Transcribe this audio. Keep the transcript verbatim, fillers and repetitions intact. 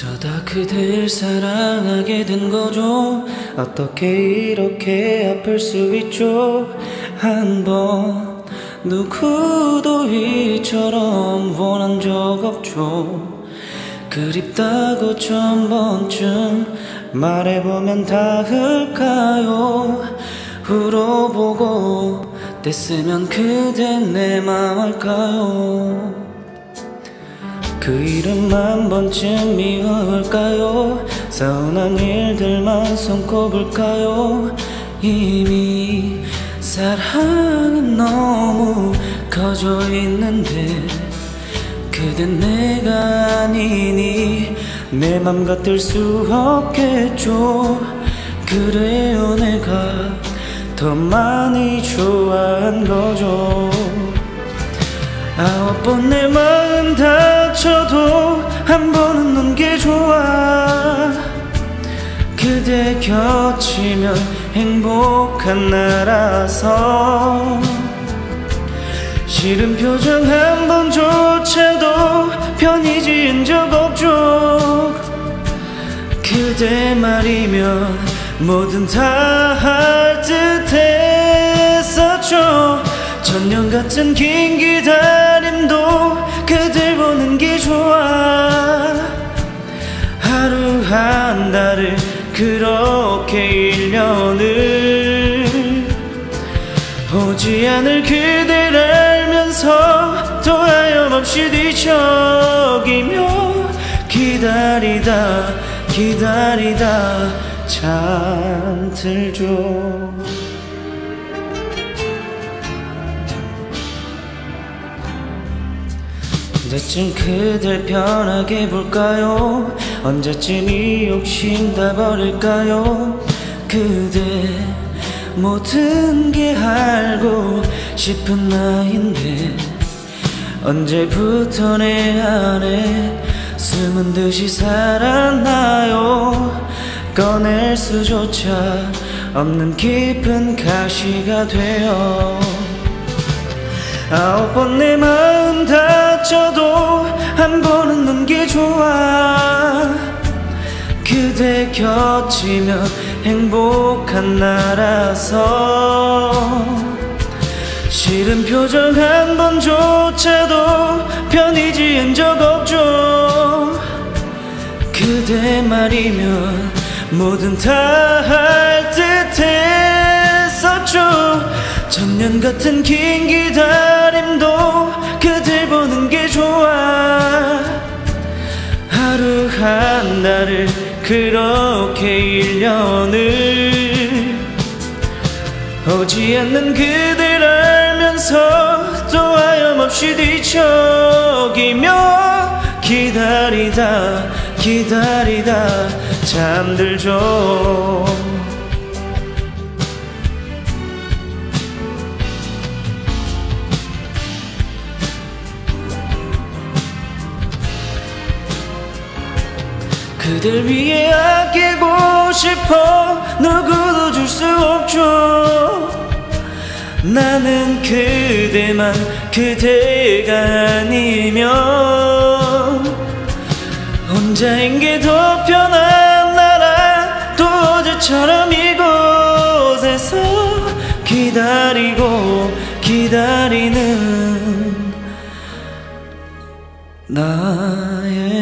어쩌다 그댈 사랑하게 된 거죠? 어떻게 이렇게 아플 수 있죠? 한 번 누구도 이처럼 원한 적 없죠. 그립다고 천 번쯤 말해보면 닿을까요? 울어보고 떼쓰면 그댄 내 맘 알까요? 그 이름 한 번쯤 미워할까요? 서운한 일들만 손꼽을까요? 이미 사랑은 너무 커져 있는데 그댄 내가 아니니 내 맘 같을 수 없겠죠. 그래요, 내가 더 많이 좋아한 거죠. 아홉 번 내 마음 다쳐도 한 번은 넌 게 좋아. 그대 곁이면 행복한 나라서 싫은 표정 한 번조차도 편히 지은 적 없죠. 그대 말이면 뭐든 다 할 듯 했었죠. 천년 같은 긴 기다림도 그댈 보는 게 좋아. 하루 한 달을 그렇게 일 년을 오지 않을 그댈 알면서 또 하염없이 뒤척이며 기다리다 기다리다 참 들죠. 언제쯤 그댈 편하게 볼까요? 언제쯤 이 욕심 다 버릴까요? 그대 모든 게 알고 싶은 나인데 언제부터 내 안에 숨은 듯이 살았나요? 꺼낼 수조차 없는 깊은 가시가 되어 아홉 번 내 마음 다쳐도 한 번은 넌 게 좋아. 그대 곁이면 행복한 나라서 싫은 표정 한 번조차도 편히 지은 적 없죠. 그대 말이면 뭐든 다 할 듯 했었죠. 천년 같은 긴 기다림도 그댈 보는 게 좋아. 하루 한 달을 그렇게 일 년을 오지 않는 그댈 알면서 또 하염없이 뒤척이며 기다리다 기다리다 잠들죠. 그댈 위해 아끼고 싶어 누구도 줄 수 없죠. 나는 그대만 그대가 아니면 혼자인 게 더 편한 나라. 또 어제처럼 이곳에서 기다리고 기다리는 나의